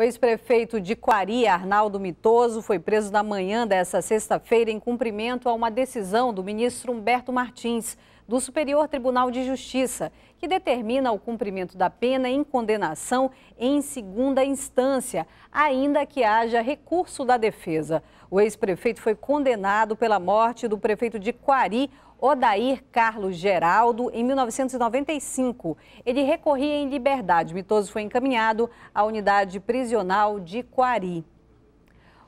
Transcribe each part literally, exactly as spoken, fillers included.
O ex-prefeito de Coari, Arnaldo Mitoso, foi preso na manhã dessa sexta-feira em cumprimento a uma decisão do ministro Humberto Martins, do Superior Tribunal de Justiça, que determina o cumprimento da pena em condenação em segunda instância, ainda que haja recurso da defesa. O ex-prefeito foi condenado pela morte do prefeito de Coari, Odair Carlos Geraldo, em mil novecentos e noventa e cinco. Ele recorria em liberdade. Mitoso foi encaminhado à unidade prisional de Coari.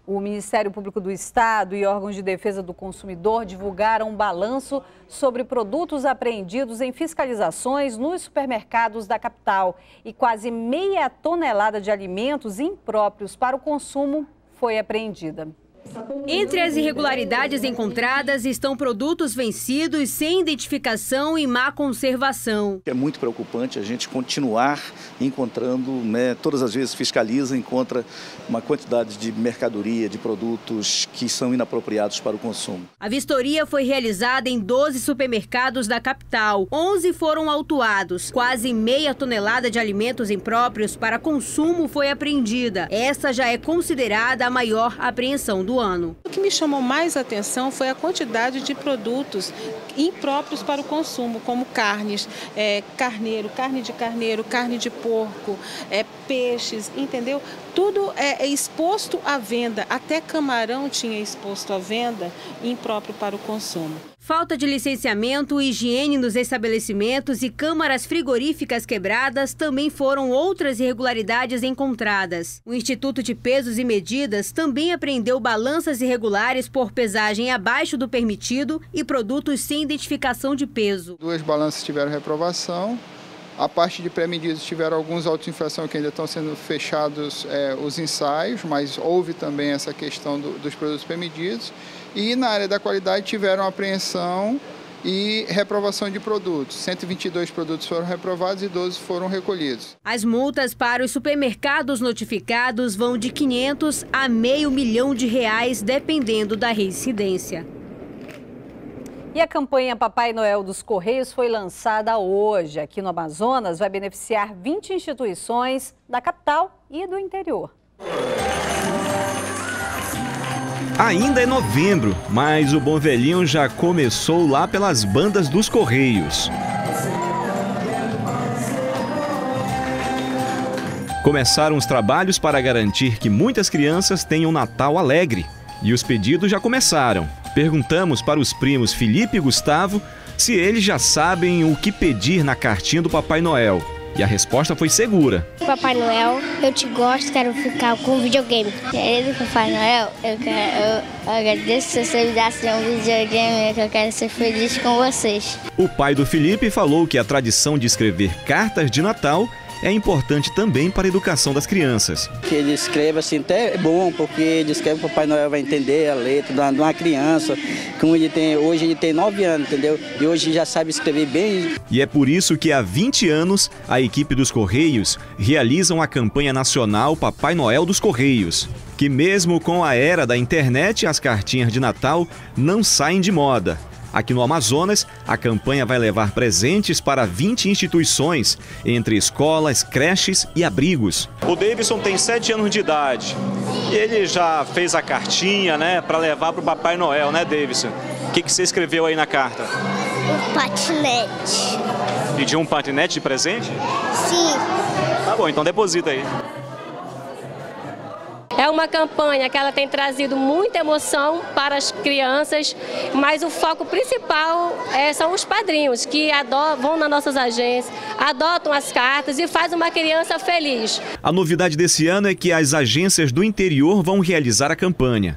O Ministério Público do Estado e órgãos de defesa do consumidor divulgaram um balanço sobre produtos apreendidos em fiscalizações nos supermercados da capital. E quase meia tonelada de alimentos impróprios para o consumo foi apreendida. Entre as irregularidades encontradas estão produtos vencidos sem identificação e má conservação. É muito preocupante a gente continuar encontrando, né, todas as vezes fiscaliza, encontra uma quantidade de mercadoria, de produtos que são inapropriados para o consumo. A vistoria foi realizada em doze supermercados da capital. onze foram autuados. Quase meia tonelada de alimentos impróprios para consumo foi apreendida. Essa já é considerada a maior apreensão do ano. O que me chamou mais atenção foi a quantidade de produtos impróprios para o consumo, como carnes, é, carneiro, carne de carneiro, carne de porco, é, peixes, entendeu? Tudo é, é exposto à venda, até camarão tinha exposto à venda, impróprio para o consumo. Falta de licenciamento, higiene nos estabelecimentos e câmaras frigoríficas quebradas também foram outras irregularidades encontradas. O Instituto de Pesos e Medidas também apreendeu balanças irregulares por pesagem abaixo do permitido e produtos sem identificação de peso. Duas balanças tiveram reprovação. A parte de pré-medidas tiveram alguns autos de infração que ainda estão sendo fechados é, os ensaios, mas houve também essa questão do, dos produtos pré-medidos. E na área da qualidade tiveram apreensão e reprovação de produtos. cento e vinte e dois produtos foram reprovados e doze foram recolhidos. As multas para os supermercados notificados vão de quinhentos a meio milhão de reais, dependendo da reincidência. E a campanha Papai Noel dos Correios foi lançada hoje. Aqui no Amazonas vai beneficiar vinte instituições da capital e do interior. Ainda é novembro, mas o bom velhinho já começou lá pelas bandas dos Correios. Começaram os trabalhos para garantir que muitas crianças tenham um Natal alegre. E os pedidos já começaram. Perguntamos para os primos Felipe e Gustavo se eles já sabem o que pedir na cartinha do Papai Noel. E a resposta foi segura. Papai Noel, eu te gosto, quero ficar com videogame. Querido Papai Noel, eu, quero, eu agradeço se você me desse um videogame, que eu quero ser feliz com vocês. O pai do Felipe falou que a tradição de escrever cartas de Natal é importante também para a educação das crianças. Que ele escreva assim, até é bom, porque ele escreve que o Papai Noel vai entender a letra de uma criança, como ele tem, hoje ele tem nove anos, entendeu? E hoje já sabe escrever bem. E é por isso que há vinte anos a equipe dos Correios realizam a campanha nacional Papai Noel dos Correios, que mesmo com a era da internet, as cartinhas de Natal não saem de moda. Aqui no Amazonas, a campanha vai levar presentes para vinte instituições, entre escolas, creches e abrigos. O Davidson tem sete anos de idade. Ele já fez a cartinha, né, para levar para o Papai Noel, né, Davidson? O que, que você escreveu aí na carta? Um patinete. Pediu um patinete de presente? Sim. Tá bom, então deposita aí. É uma campanha que ela tem trazido muita emoção para as crianças, mas o foco principal é, são os padrinhos, que adoram, vão nas nossas agências, adotam as cartas e fazem uma criança feliz. A novidade desse ano é que as agências do interior vão realizar a campanha.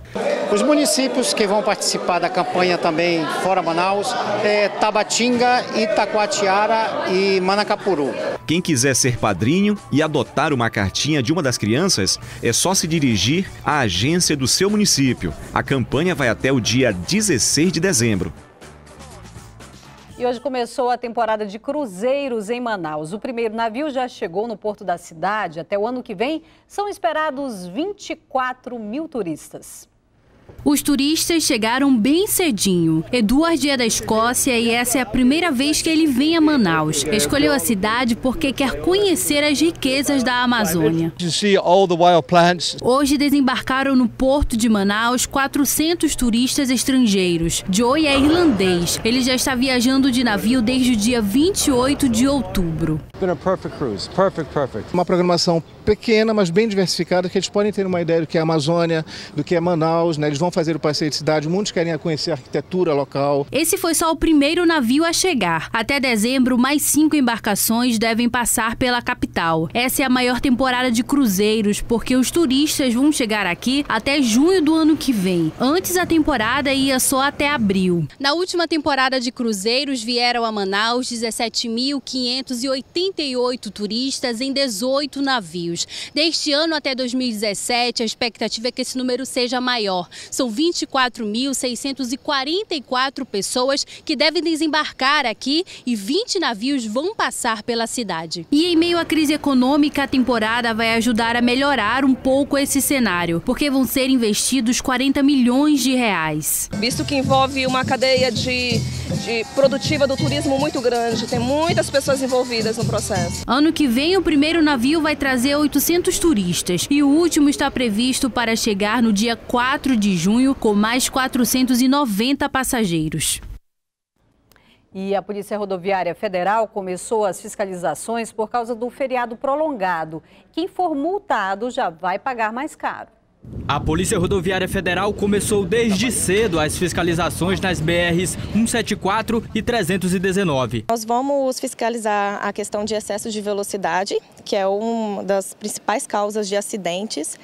Os municípios que vão participar da campanha também fora Manaus é Tabatinga, Itacoatiara e Manacapuru. Quem quiser ser padrinho e adotar uma cartinha de uma das crianças, é só se dirigir à agência do seu município. A campanha vai até o dia dezesseis de dezembro. E hoje começou a temporada de cruzeiros em Manaus. O primeiro navio já chegou no porto da cidade. Até o ano que vem, são esperados vinte e quatro mil turistas. Os turistas chegaram bem cedinho. Eduardo é da Escócia e essa é a primeira vez que ele vem a Manaus. Escolheu a cidade porque quer conhecer as riquezas da Amazônia. Hoje desembarcaram no porto de Manaus quatrocentos turistas estrangeiros. Joey é irlandês. Ele já está viajando de navio desde o dia vinte e oito de outubro. Uma programação pequena, mas bem diversificada, que eles podem ter uma ideia do que é a Amazônia, do que é Manaus, né? Eles vão fazer o passeio de cidade, muitos querem conhecer a arquitetura local. Esse foi só o primeiro navio a chegar. Até dezembro, mais cinco embarcações devem passar pela capital. Essa é a maior temporada de cruzeiros, porque os turistas vão chegar aqui até junho do ano que vem. Antes, a temporada ia só até abril. Na última temporada de cruzeiros, vieram a Manaus dezessete mil quinhentos e oitenta e oito turistas em dezoito navios. Deste ano até dois mil e dezessete, a expectativa é que esse número seja maior. São vinte e quatro mil seiscentos e quarenta e quatro pessoas que devem desembarcar aqui e vinte navios vão passar pela cidade. E em meio à crise econômica, a temporada vai ajudar a melhorar um pouco esse cenário, porque vão ser investidos quarenta milhões de reais. Visto que envolve uma cadeia de, de produtiva do turismo muito grande, tem muitas pessoas envolvidas no processo. Ano que vem, o primeiro navio vai trazer oitocentos turistas e o último está previsto para chegar no dia quatro de junho com mais quatrocentos e noventa passageiros. E a Polícia Rodoviária Federal começou as fiscalizações por causa do feriado prolongado. Quem for multado já vai pagar mais caro. A Polícia Rodoviária Federal começou desde cedo as fiscalizações nas B Rs cento e setenta e quatro e trezentos e dezenove. Nós vamos fiscalizar a questão de excesso de velocidade, que é uma das principais causas de acidentes.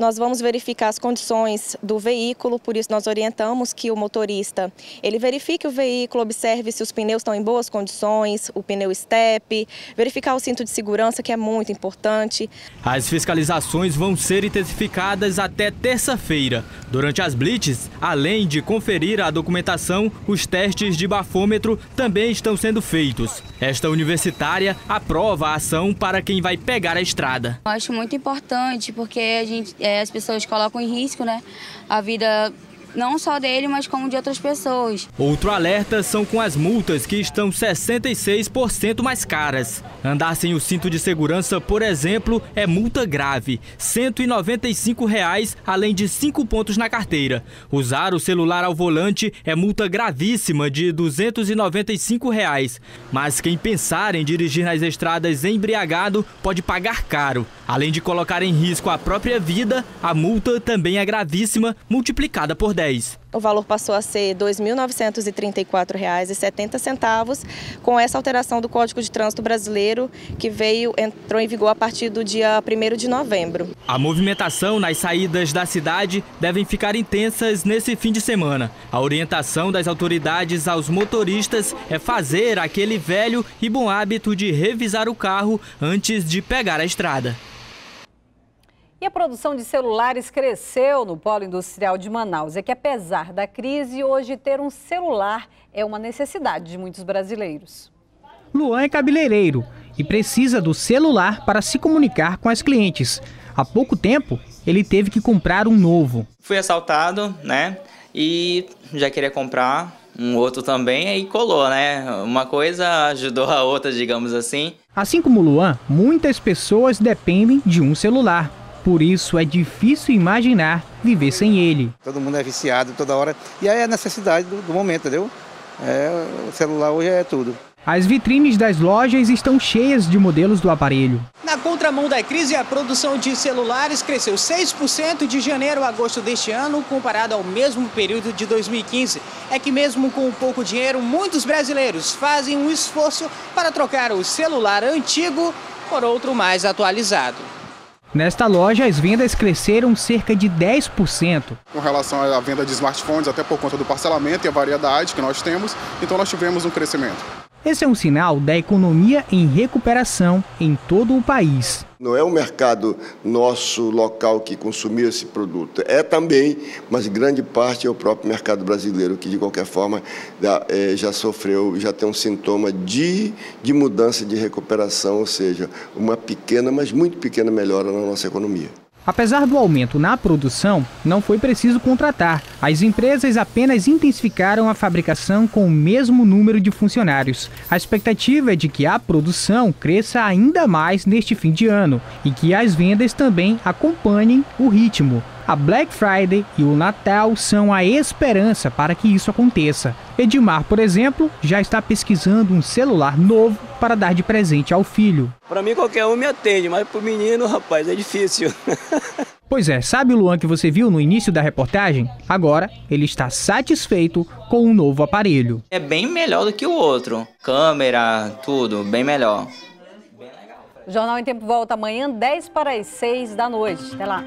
Nós vamos verificar as condições do veículo, por isso nós orientamos que o motorista ele verifique o veículo, observe se os pneus estão em boas condições, o pneu estepe, verificar o cinto de segurança, que é muito importante. As fiscalizações vão ser intensificadas até terça-feira. Durante as blitz, além de conferir a documentação, os testes de bafômetro também estão sendo feitos. Esta universitária aprova a ação para quem vai pegar a estrada. Eu acho muito importante, porque a gente... as pessoas colocam em risco, né, a vida não só dele, mas como de outras pessoas. Outro alerta são com as multas, que estão sessenta e seis por cento mais caras. Andar sem o cinto de segurança, por exemplo, é multa grave, cento e noventa e cinco reais, além de cinco pontos na carteira. Usar o celular ao volante é multa gravíssima de duzentos e noventa e cinco reais. Mas quem pensar em dirigir nas estradas embriagado pode pagar caro. Além de colocar em risco a própria vida, a multa também é gravíssima, multiplicada por dez. O valor passou a ser dois mil novecentos e trinta e quatro reais e setenta centavos, com essa alteração do Código de Trânsito Brasileiro, que veio, entrou em vigor a partir do dia primeiro de novembro. A movimentação nas saídas da cidade devem ficar intensas nesse fim de semana. A orientação das autoridades aos motoristas é fazer aquele velho e bom hábito de revisar o carro antes de pegar a estrada. E a produção de celulares cresceu no polo industrial de Manaus. É que apesar da crise, hoje ter um celular é uma necessidade de muitos brasileiros. Luan é cabeleireiro e precisa do celular para se comunicar com as clientes. Há pouco tempo, ele teve que comprar um novo. Fui assaltado, né? E já queria comprar um outro também, aí colou, né? Uma coisa ajudou a outra, digamos assim. Assim como Luan, muitas pessoas dependem de um celular. Por isso é difícil imaginar viver sem ele. Todo mundo é viciado toda hora e aí é a necessidade do, do momento, entendeu? É, o celular hoje é tudo. As vitrines das lojas estão cheias de modelos do aparelho. Na contramão da crise, a produção de celulares cresceu seis por cento de janeiro a agosto deste ano, comparado ao mesmo período de dois mil e quinze. É que mesmo com pouco dinheiro, muitos brasileiros fazem um esforço para trocar o celular antigo por outro mais atualizado. Nesta loja, as vendas cresceram cerca de dez por cento. Com relação à venda de smartphones, até por conta do parcelamento e a variedade que nós temos, então nós tivemos um crescimento. Esse é um sinal da economia em recuperação em todo o país. Não é o mercado nosso local que consumiu esse produto, é também, mas grande parte é o próprio mercado brasileiro, que de qualquer forma já sofreu, já tem um sintoma de, de mudança de recuperação, ou seja, uma pequena, mas muito pequena melhora na nossa economia. Apesar do aumento na produção, não foi preciso contratar. As empresas apenas intensificaram a fabricação com o mesmo número de funcionários. A expectativa é de que a produção cresça ainda mais neste fim de ano e que as vendas também acompanhem o ritmo. A Black Friday e o Natal são a esperança para que isso aconteça. Edmar, por exemplo, já está pesquisando um celular novo para dar de presente ao filho. Para mim qualquer um me atende, mas para o menino, rapaz, é difícil. Pois é, sabe o Luan que você viu no início da reportagem? Agora ele está satisfeito com um novo aparelho. É bem melhor do que o outro. Câmera, tudo, bem melhor. O Jornal em Tempo volta amanhã, dez para as seis da noite. Até lá.